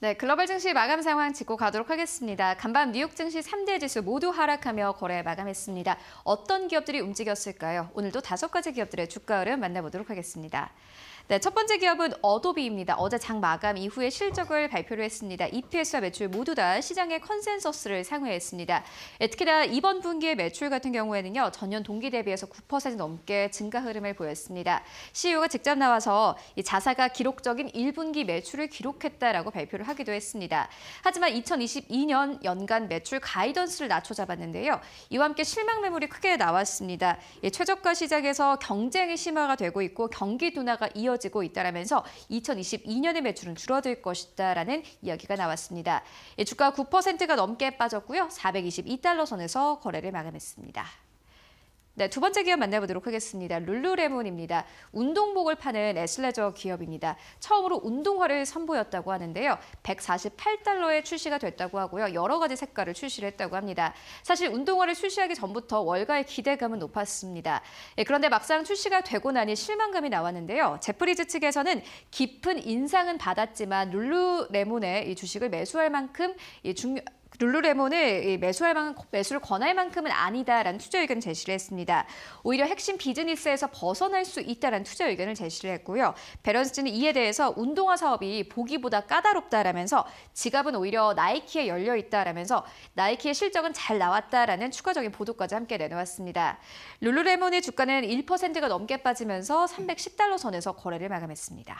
네, 글로벌 증시 마감 상황 짚고 가도록 하겠습니다. 간밤 뉴욕 증시 3대 지수 모두 하락하며 거래 마감했습니다. 어떤 기업들이 움직였을까요? 오늘도 5가지 기업들의 주가 흐름 만나보도록 하겠습니다. 네, 첫 번째 기업은 어도비입니다. 어제 장 마감 이후에 실적을 발표를 했습니다. EPS와 매출 모두 다 시장의 컨센서스를 상회했습니다. 특히나 이번 분기의 매출 같은 경우에는요, 전년 동기 대비해서 9% 넘게 증가 흐름을 보였습니다. CEO가 직접 나와서 이 자사가 기록적인 1분기 매출을 기록했다라고 발표를 하기도 했습니다. 하지만 2022년 연간 매출 가이던스를 낮춰 잡았는데요. 이와 함께 실망 매물이 크게 나왔습니다. 최저가 시장에서 경쟁이 심화가 되고 있고 경기 둔화가 이어지고 있다라면서 2022년의 매출은 줄어들 것이다라는 이야기가 나왔습니다. 주가 9%가 넘게 빠졌고요. 422달러 선에서 거래를 마감했습니다. 네, 두 번째 기업 만나보도록 하겠습니다. 룰루레몬입니다. 운동복을 파는 애슬레저 기업입니다. 처음으로 운동화를 선보였다고 하는데요. 148달러에 출시가 됐다고 하고요. 여러 가지 색깔을 출시를 했다고 합니다. 사실 운동화를 출시하기 전부터 월가의 기대감은 높았습니다. 예, 그런데 막상 출시가 되고 나니 실망감이 나왔는데요. 제프리즈 측에서는 깊은 인상은 받았지만 룰루레몬의 이 주식을 매수할 만큼 룰루레몬을 매수를 권할 만큼은 아니다라는 투자 의견을 제시를 했습니다. 오히려 핵심 비즈니스에서 벗어날 수 있다라는 투자 의견을 제시를 했고요. 베런스는 이에 대해서 운동화 사업이 보기보다 까다롭다라면서 지갑은 오히려 나이키에 열려 있다라면서 나이키의 실적은 잘 나왔다라는 추가적인 보도까지 함께 내놓았습니다. 룰루레몬의 주가는 1%가 넘게 빠지면서 310달러 선에서 거래를 마감했습니다.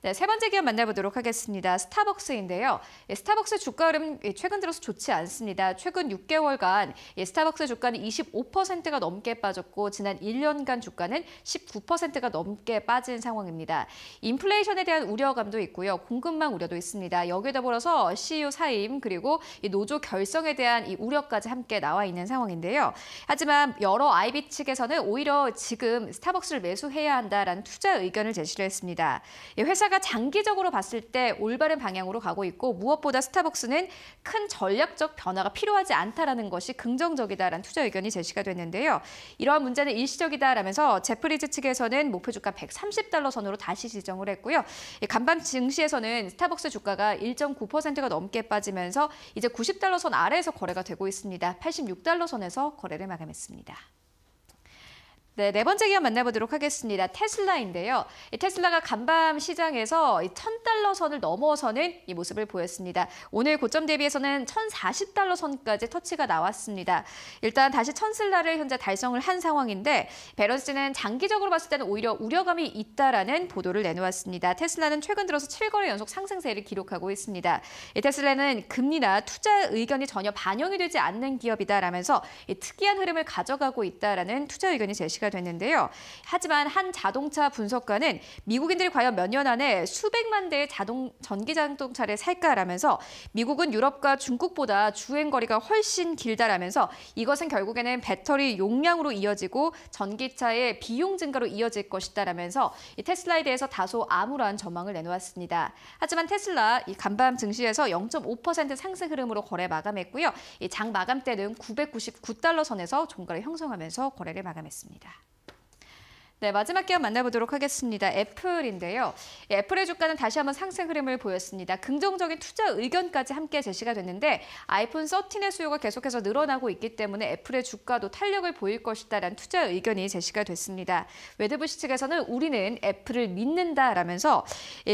네, 세 번째 기업 만나보도록 하겠습니다. 스타벅스인데요. 스타벅스 주가 흐름 최근 들어서 좋지 않습니다. 최근 6개월간 스타벅스 주가는 25%가 넘게 빠졌고 지난 1년간 주가는 19%가 넘게 빠진 상황입니다. 인플레이션에 대한 우려감도 있고요. 공급망 우려도 있습니다. 여기에 더불어서 CEO 사임 그리고 노조 결성에 대한 이 우려까지 함께 나와 있는 상황인데요. 하지만 여러 IB 측에서는 오히려 지금 스타벅스를 매수해야 한다라는 투자 의견을 제시를 했습니다. 회사 가 장기적으로 봤을 때 올바른 방향으로 가고 있고 무엇보다 스타벅스는 큰 전략적 변화가 필요하지 않다라는 것이 긍정적이다라는 투자 의견이 제시가 됐는데요. 이러한 문제는 일시적이다라면서 제프리즈 측에서는 목표 주가 130달러 선으로 다시 지정을 했고요. 간밤 증시에서는 스타벅스 주가가 1.9%가 넘게 빠지면서 이제 90달러 선 아래에서 거래가 되고 있습니다. 86달러 선에서 거래를 마감했습니다. 네, 네 번째 기업 만나보도록 하겠습니다. 테슬라인데요. 테슬라가 간밤 시장에서 1,000달러 선을 넘어서는 이 모습을 보였습니다. 오늘 고점 대비해서는 1,040달러 선까지 터치가 나왔습니다. 일단 다시 1,000달러를 현재 달성을 한 상황인데 베런스는 장기적으로 봤을 때는 오히려 우려감이 있다라는 보도를 내놓았습니다. 테슬라는 최근 들어서 7거래 연속 상승세를 기록하고 있습니다. 테슬라는 금리나 투자 의견이 전혀 반영이 되지 않는 기업이다라면서 특이한 흐름을 가져가고 있다라는 투자 의견이 제시가 됐는데요. 하지만 한 자동차 분석가는 미국인들이 과연 몇 년 안에 수백만 대의 전기 자동차를 살까라면서 미국은 유럽과 중국보다 주행 거리가 훨씬 길다라면서 이것은 결국에는 배터리 용량으로 이어지고 전기차의 비용 증가로 이어질 것이다라면서 이 테슬라에 대해서 다소 암울한 전망을 내놓았습니다. 하지만 테슬라 이 간밤 증시에서 0.5% 상승 흐름으로 거래 마감했고요. 이 장 마감 때는 999달러 선에서 종가를 형성하면서 거래를 마감했습니다. 네, 마지막 기업 만나보도록 하겠습니다. 애플인데요. 애플의 주가는 다시 한번 상승 흐름을 보였습니다. 긍정적인 투자 의견까지 함께 제시가 됐는데 아이폰 13의 수요가 계속해서 늘어나고 있기 때문에 애플의 주가도 탄력을 보일 것이다라는 투자 의견이 제시가 됐습니다. 웨드부시 측에서는 우리는 애플을 믿는다라면서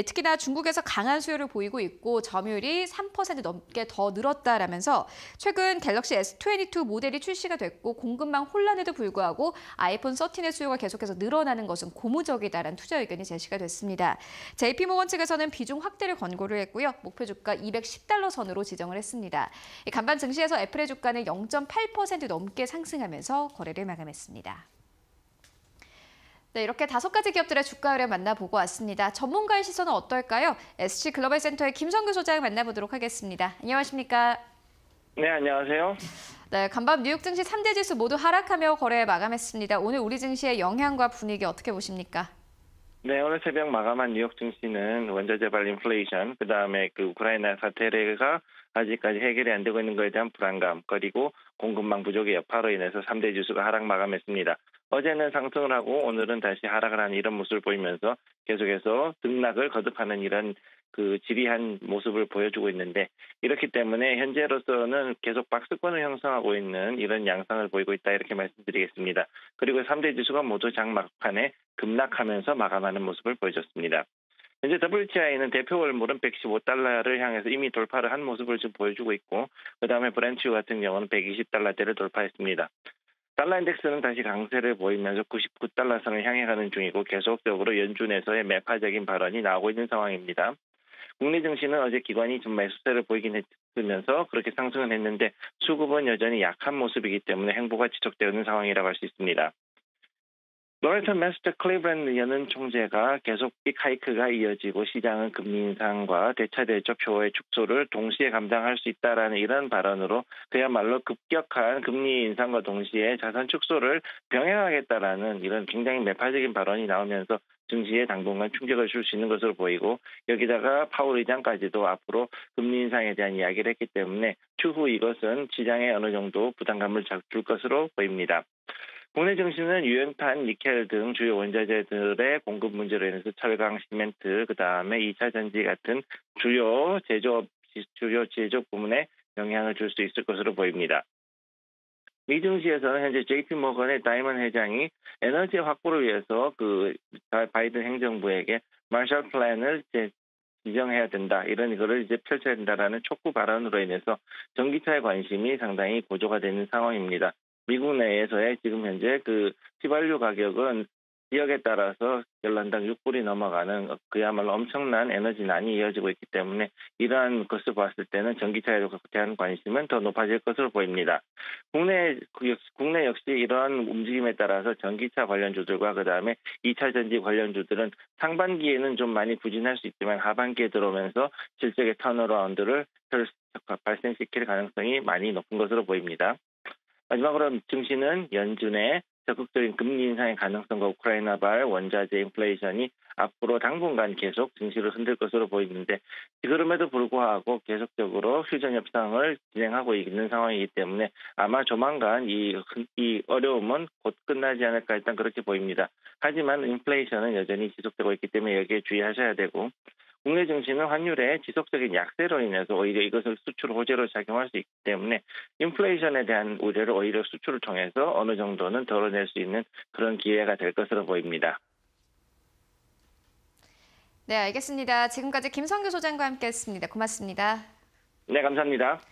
특히나 중국에서 강한 수요를 보이고 있고 점유율이 3% 넘게 더 늘었다라면서 최근 갤럭시 S22 모델이 출시가 됐고 공급망 혼란에도 불구하고 아이폰 13의 수요가 계속해서 늘어나는 것은 고무적이다라는 투자 의견이 제시가 됐습니다. JPMorgan 측에서는 비중 확대를 권고를 했고요. 목표 주가 210달러 선으로 지정을 했습니다. 간밤 증시에서 애플의 주가는 0.8% 넘게 상승하면서 거래를 마감했습니다. 네, 이렇게 5가지 기업들의 주가 흐름 만나보고 왔습니다. 전문가의 시선은 어떨까요? SC 글로벌 센터의 김성규 소장 만나보도록 하겠습니다. 안녕하십니까? 네, 안녕하세요. 네, 간밤 뉴욕 증시 3대 지수 모두 하락하며 거래 마감했습니다. 오늘 우리 증시의 영향과 분위기 어떻게 보십니까? 네, 오늘 새벽 마감한 뉴욕 증시는 원자재발 인플레이션, 그다음에 우크라이나 사태가 아직까지 해결이 안 되고 있는 것에 대한 불안감, 그리고 공급망 부족의 여파로 인해서 3대 지수가 하락 마감했습니다. 어제는 상승을 하고 오늘은 다시 하락을 하는 이런 모습을 보이면서 계속해서 등락을 거듭하는 이런 그 지리한 모습을 보여주고 있는데, 이렇기 때문에 현재로서는 계속 박스권을 형성하고 있는 이런 양상을 보이고 있다, 이렇게 말씀드리겠습니다. 그리고 3대 지수가 모두 장 막판에 급락하면서 마감하는 모습을 보여줬습니다. 현재 WTI는 대표 월물은 115달러를 향해서 이미 돌파를 한 모습을 지금 보여주고 있고, 그 다음에 브렌트유 같은 경우는 120달러대를 돌파했습니다. 달러 인덱스는 다시 강세를 보이면서 99달러 선을 향해 가는 중이고, 계속적으로 연준에서의 매파적인 발언이 나오고 있는 상황입니다. 국내 증시는 어제 기관이 좀 매수세를 보이긴 했으면서 그렇게 상승은 했는데, 수급은 여전히 약한 모습이기 때문에 행보가 지속되는 상황이라고 할 수 있습니다. 로렌턴 메스터 클리블랜드 연은 총재가 계속 빅하이크가 이어지고 시장은 금리 인상과 대차대조 표의 축소를 동시에 감당할 수 있다라는 이런 발언으로 그야말로 급격한 금리 인상과 동시에 자산 축소를 병행하겠다라는 이런 굉장히 매파적인 발언이 나오면서 증시에 당분간 충격을 줄 수 있는 것으로 보이고, 여기다가 파월 의장까지도 앞으로 금리 인상에 대한 이야기를 했기 때문에 추후 이것은 시장에 어느 정도 부담감을 줄 것으로 보입니다. 국내 증시는 유연판, 니켈 등 주요 원자재들의 공급 문제로 인해서 철강, 시멘트, 그 다음에 2차 전지 같은 주요 제조업 부문에 영향을 줄 수 있을 것으로 보입니다. 미 증시에서는 현재 JPMorgan의 다이먼 회장이 에너지 확보를 위해서 그 바이든 행정부에게 마셜 플랜을 지정해야 된다, 이런 이거를 이제 펼쳐야 된다라는 촉구 발언으로 인해서 전기차의 관심이 상당히 고조가 되는 상황입니다. 미국 내에서의 지금 현재 그 휘발유 가격은 지역에 따라서 연란당 6불이 넘어가는 그야말로 엄청난 에너지난이 이어지고 있기 때문에, 이러한 것을 봤을 때는 전기차에 대한 관심은 더 높아질 것으로 보입니다. 국내 역시 이러한 움직임에 따라서 전기차 관련주들과 그 다음에 2차 전지 관련주들은 상반기에는 좀 많이 부진할 수 있지만 하반기에 들어오면서 실적의 턴어라운드를 발생시킬 가능성이 많이 높은 것으로 보입니다. 마지막으로 증시는 연준의 적극적인 금리 인상의 가능성과 우크라이나발 원자재 인플레이션이 앞으로 당분간 계속 증시를 흔들 것으로 보이는데, 그럼에도 불구하고 계속적으로 휴전 협상을 진행하고 있는 상황이기 때문에 아마 조만간 이 어려움은 곧 끝나지 않을까, 일단 그렇게 보입니다. 하지만 인플레이션은 여전히 지속되고 있기 때문에 여기에 주의하셔야 되고, 국내 증시는 환율의 지속적인 약세로 인해서 오히려 이것을 수출 호재로 작용할 수 있기 때문에 인플레이션에 대한 우려를 오히려 수출을 통해서 어느 정도는 덜어낼 수 있는 그런 기회가 될 것으로 보입니다. 네, 알겠습니다. 지금까지 김성규 소장과 함께했습니다. 고맙습니다. 네, 감사합니다.